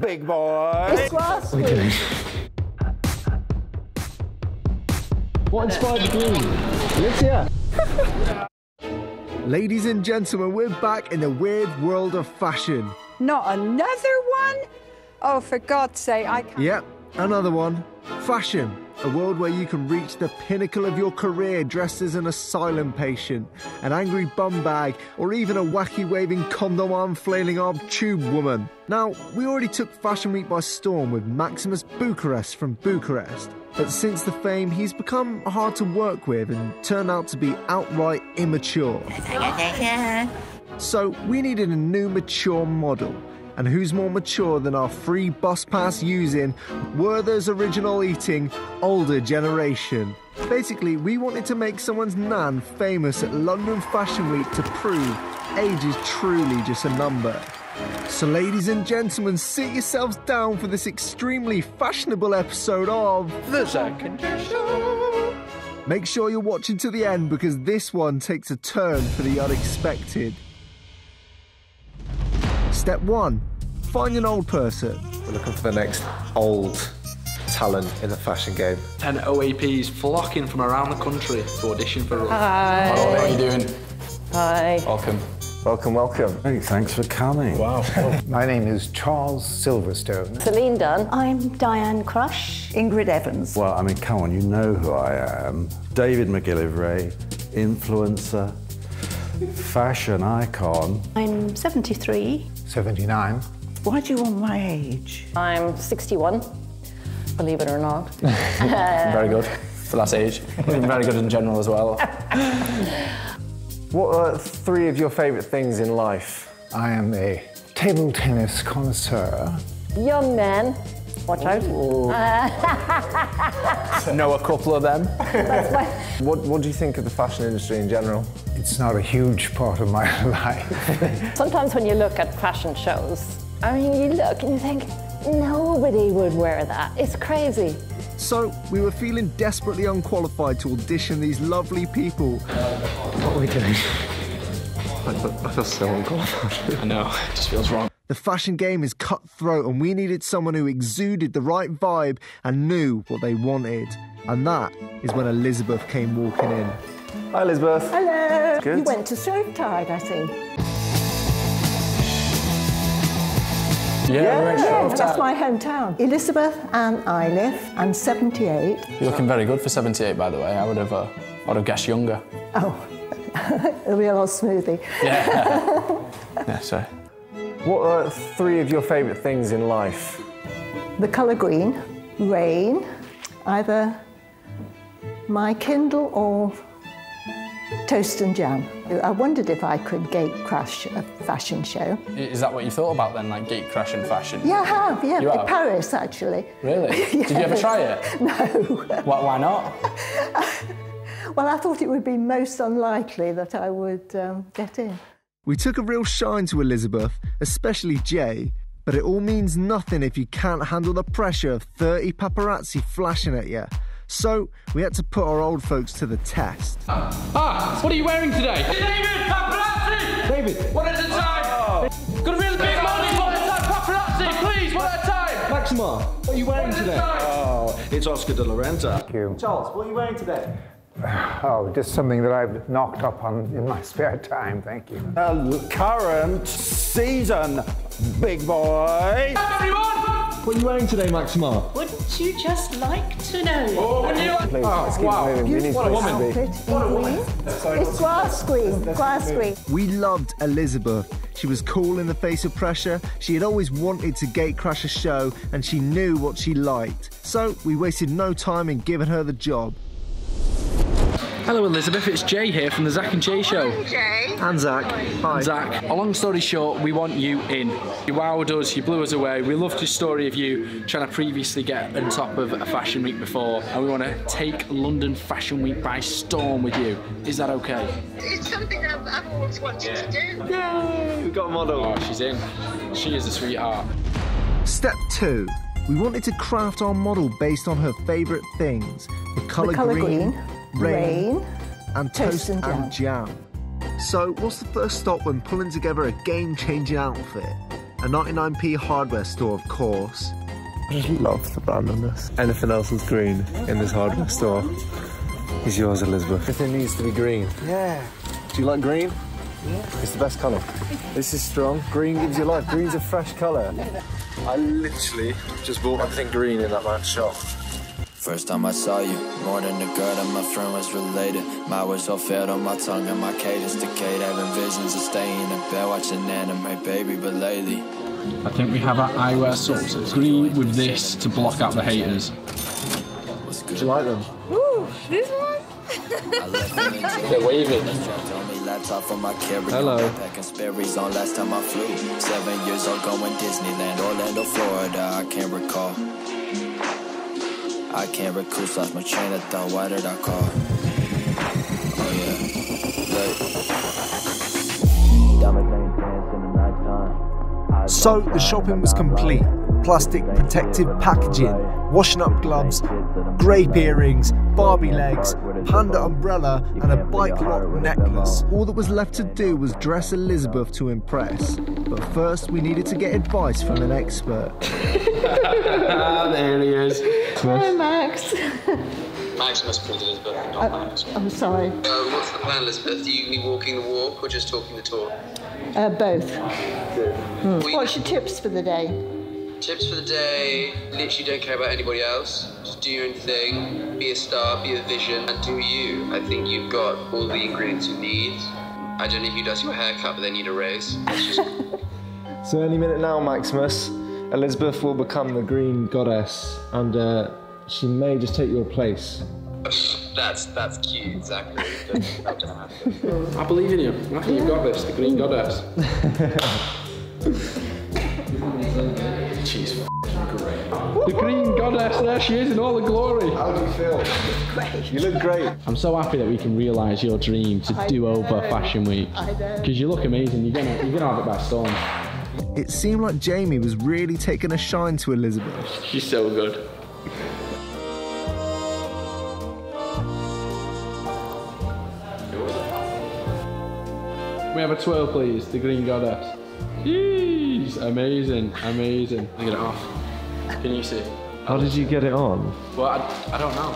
big boy. It's last week. What inspired the green? Elicia. Ladies and gentlemen, we're back in the weird world of fashion. Not another one? Oh, for God's sake, I can't... Yep, another one. Fashion, a world where you can reach the pinnacle of your career dressed as an asylum patient, an angry bum bag, or even a wacky waving condom arm flailing arm tube woman. Now, we already took Fashion Week by storm with Maximus Bucharest from Bucharest. But since the fame, he's become hard to work with and turned out to be outright immature. So we needed a new mature model. And who's more mature than our free bus pass using, Werther's original eating, older generation? Basically, we wanted to make someone's nan famous at London Fashion Week to prove age is truly just a number. So ladies and gentlemen, sit yourselves down for this extremely fashionable episode of The Zac and Jay Show. Make sure you're watching to the end because this one takes a turn for the unexpected. Step 1. Find an old person. We're looking for the next old talent in the fashion game. 10 OAPs flocking from around the country to audition for us. Hi. Hello, how are you doing? Hi. Welcome. Welcome, welcome. Hey, thanks for coming. Wow. My name is Charles Silverstone. Celine Dunn. I'm Diane Crush. Ingrid Evans. Well, I mean, come on, you know who I am. David McGillivray, influencer, fashion icon. I'm 73. 79. Why do you want my age? I'm 61, believe it or not. Very good for that age. Very good in general as well. What are 3 of your favourite things in life? I am a table tennis connoisseur. Young man. Watch out. Know a couple of them. What do you think of the fashion industry in general? It's not a huge part of my life. Sometimes when you look at fashion shows, I mean, you look and you think, nobody would wear that. It's crazy. So we were feeling desperately unqualified to audition these lovely people. What are we doing? I feel so unqualified. I know, it just feels wrong. The fashion game is cutthroat and we needed someone who exuded the right vibe and knew what they wanted. And that is when Elizabeth came walking in. Hi, Elizabeth. Hello. Good. You went to Surftide, I think. Yeah, that's my hometown. Elizabeth Ann Iliffe. I'm 78. You're looking very good for 78, by the way. I would have guessed younger. Oh, a real old smoothie. Yeah. Yeah, sorry. What are 3 of your favourite things in life? The colour green, rain, either my Kindle or toast and jam. I wondered if I could gate-crash a fashion show. Is that what you thought about then, like gate-crashing fashion? Yeah, I have, yeah. You have? Paris, actually. Really? Yes. Did you ever try it? No. Why not? Well, I thought it would be most unlikely that I would get in. We took a real shine to Elizabeth, especially Jay, but it all means nothing if you can't handle the pressure of 30 paparazzi flashing at you. So we had to put our old folks to the test. What are you wearing today? David, paparazzi! David! One at a time! Oh. Got a really big money, one at a time, paparazzi, please, one at a time! Maxima, what are you wearing today? Oh, it's Oscar de la Renta. Thank you. Charles, what are you wearing today? Oh, just something that I've knocked up on in my spare time, thank you. Current season, big boy! Hello, everyone! What are you wearing today, Maxima? Wouldn't you just like to know? Oh, would you? Please, oh wow, what a woman. What a woman. It's glass screen, glass screen. We loved Elizabeth. She was cool in the face of pressure, she had always wanted to gatecrash a show, and she knew what she liked. So we wasted no time in giving her the job. Hello Elizabeth, it's Jay here from The Zac and Jay Show. Hi Jay. And Zac. Hi. And Zac. A long story short, we want you in. You wowed us, you blew us away. We loved your story of you trying to previously get on top of a fashion week before, and we want to take London Fashion Week by storm with you. Is that okay? It's something I've always wanted to do. Yay! We've got a model. Oh, she's in. She is a sweetheart. Step 2. We wanted to craft our model based on her favourite things. The colour green. Rain and toast and jam. So what's the first stop when pulling together a game-changing outfit? a 99p hardware store, of course. I just love the brand on this. Anything else that's green in this hardware store is yours, Elizabeth. Everything needs to be green. Yeah. Do you like green? Yeah. It's the best colour. This is strong. Green gives you life. Green's a fresh colour. I literally just bought everything green in that man's shop. First time I saw you, more than a girl and my friend was related. My words all failed on my tongue and my cadence decayed. Having visions of staying in bed, watching anime, baby, but lately. I think we have our eyewear sources. Green with this to block out the haters. Do you like them? Ooh, this one? They're waving. Hello. Last time I flew, 7 years old, going Disneyland, Orlando, Florida, I can't recall. I can't recruit, lost my train of thought, why did I call? Oh yeah. So the shopping was complete. Plastic protective packaging, washing up gloves, grape earrings, Barbie legs, panda umbrella and a bike lock necklace. All that was left to do was dress Elizabeth to impress. But first we needed to get advice from an expert. There he is. Hi, Max. Maximus, please, Elizabeth, not Max. I'm sorry. What's the plan, Elizabeth? Do you mean walking the walk or just talking the talk? Both. What's your tips for the day? Tips for the day, literally don't care about anybody else. Just do your own thing, be a star, be a vision, and do you. I think you've got all the ingredients you need. I don't know who does your haircut, but they need a raise. It's just... So any minute now, Maximus, Elizabeth will become the green goddess, and she may just take your place. That's cute, exactly. That doesn't happen. I believe in you. I think you've got this, the green goddess. She's great. The green goddess, there she is in all the glory. How do you feel? Great. You look great. I'm so happy that we can realise your dream to do over Fashion Week. I know. Because you look amazing. You're gonna have it by storm. It seemed like Jamie was really taking a shine to Elizabeth. She's so good. We have a twirl, please. The green goddess. Jeez, amazing, amazing. I get it off. Can you see? How did you get it on? Well, I don't know.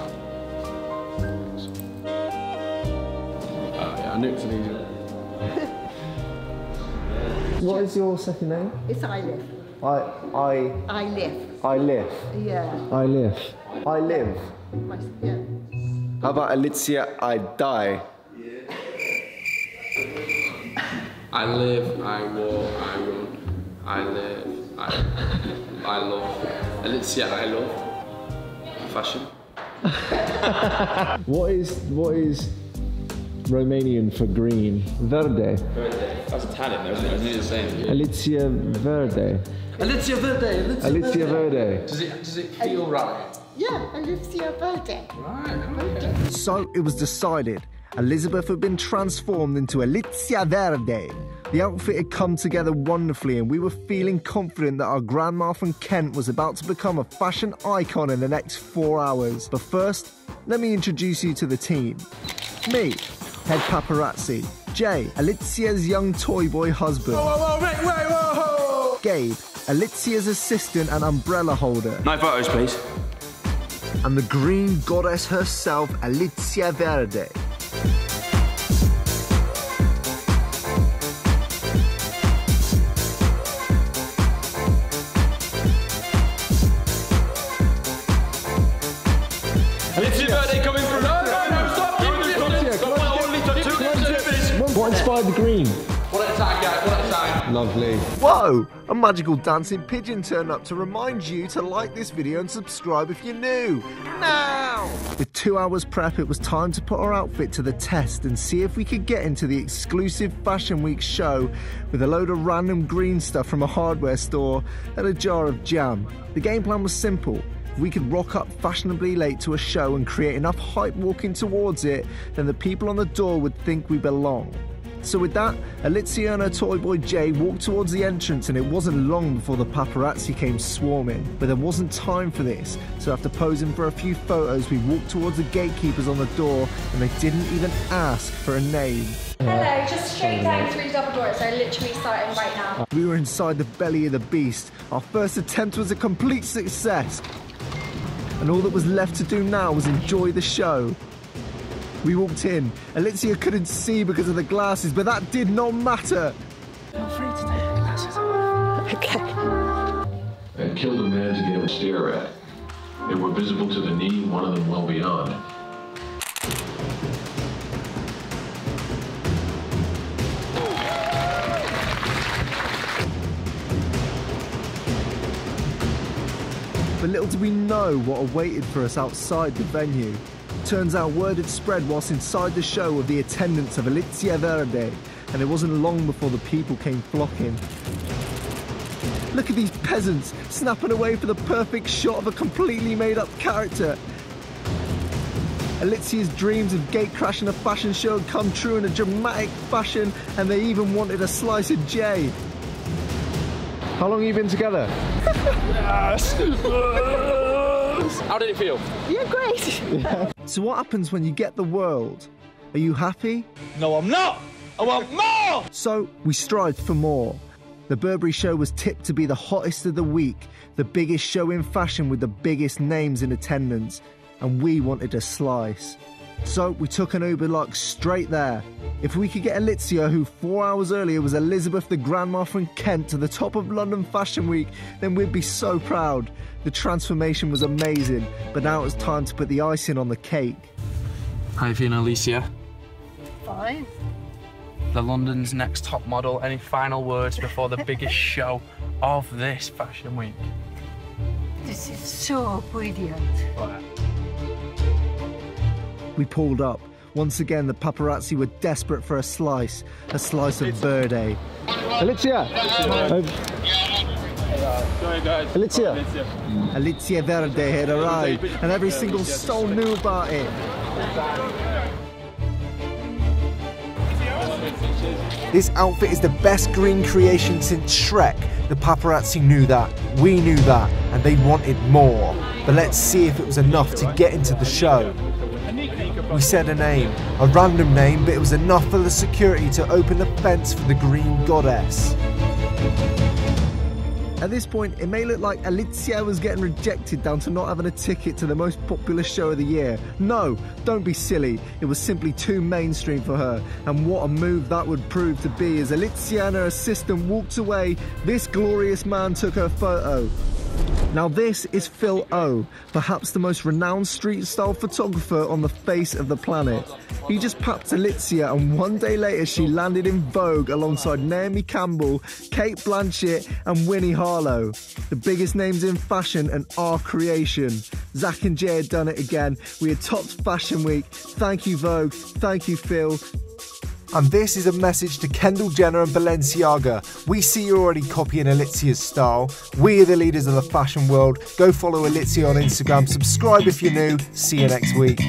Oh yeah, I knew it was an easy one. What is your second name? It's Iliffe. Iliffe. Iliffe. Yeah. Iliffe. I live. Yeah. How about Elicia? I die. Yeah. I live. I walk. I run. I live. I love. Elicia. I love fashion. What is Romanian for green? Verde. Verde. That's Italian, isn't it? Isn't it the same? Yeah. Elicia Verde. Elicia Verde. Elicia Verde. Does it feel right? Yeah, Elicia Verde. Right. Okay. So it was decided. Elizabeth had been transformed into Elicia Verde. The outfit had come together wonderfully, and we were feeling confident that our grandma from Kent was about to become a fashion icon in the next 4 hours. But first, let me introduce you to the team. Me, head paparazzi. Jay, Elicia's young toy boy husband. Whoa, whoa, whoa, Rick, wait, whoa. Gabe, Elicia's assistant and umbrella holder. No photos, please. And the green goddess herself, Elicia Verde. The green. What a tag, guys. What a tag. Lovely. Whoa! A magical dancing pigeon turned up to remind you to like this video and subscribe if you're new. Now! With 2 hours prep, it was time to put our outfit to the test and see if we could get into the exclusive Fashion Week show with a load of random green stuff from a hardware store and a jar of jam. The game plan was simple. If we could rock up fashionably late to a show and create enough hype walking towards it, then the people on the door would think we belong. So with that, Elicia and her toy boy Jay walked towards the entrance, and it wasn't long before the paparazzi came swarming. But there wasn't time for this, so after posing for a few photos, we walked towards the gatekeepers on the door, and they didn't even ask for a name. Hello, just straight down through double doors, so literally starting right now. We were inside the belly of the beast. Our first attempt was a complete success, and all that was left to do now was enjoy the show. We walked in. Elicia couldn't see because of the glasses, but that did not matter. I'm not free today, glasses on. Okay. I killed a man to be able to stare at. They were visible to the knee, one of them well beyond. But little did we know what awaited for us outside the venue. Turns out word had spread whilst inside the show of the attendance of Elicia Verde, and it wasn't long before the people came flocking. Look at these peasants, snapping away for the perfect shot of a completely made-up character. Elicia's dreams of gate-crashing a fashion show had come true in a dramatic fashion, and they even wanted a slice of Jay. How long have you been together? How did it feel? Yeah, great. Yeah. So what happens when you get the world? Are you happy? No, I'm not! I want more! So we strived for more. The Burberry show was tipped to be the hottest of the week, the biggest show in fashion with the biggest names in attendance, and we wanted a slice. So we took an Uber like straight there. If we could get Elicia, who 4 hours earlier was Elizabeth the Grandma from Kent, to the top of London Fashion Week, then we'd be so proud. The transformation was amazing, but now it was time to put the icing on the cake. How are you feeling, Elicia? Fine. The London's Next Top Model. Any final words before the biggest show of this fashion week? This is so brilliant. Right. We pulled up. Once again, the paparazzi were desperate for a slice of Verde. Elicia! Elicia! Elicia Verde had arrived, and every single soul knew about it. This outfit is the best green creation since Shrek. The paparazzi knew that, we knew that, and they wanted more. But let's see if it was enough to get into the show. We said a name, a random name, but it was enough for the security to open the fence for the green goddess. At this point, it may look like Elicia was getting rejected down to not having a ticket to the most popular show of the year. No, don't be silly. It was simply too mainstream for her, and what a move that would prove to be as Elicia and her assistant walked away. This glorious man took her photo. Now this is Phil O, perhaps the most renowned street style photographer on the face of the planet. He just papped Elicia, and one day later she landed in Vogue alongside Naomi Campbell, Kate Blanchett and Winnie Harlow. The biggest names in fashion and our creation. Zac and Jay had done it again. We had topped Fashion Week. Thank you Vogue, thank you Phil. And this is a message to Kendall Jenner and Balenciaga. We see you're already copying Elicia's style. We are the leaders of the fashion world. Go follow Elicia on Instagram. Subscribe if you're new. See you next week.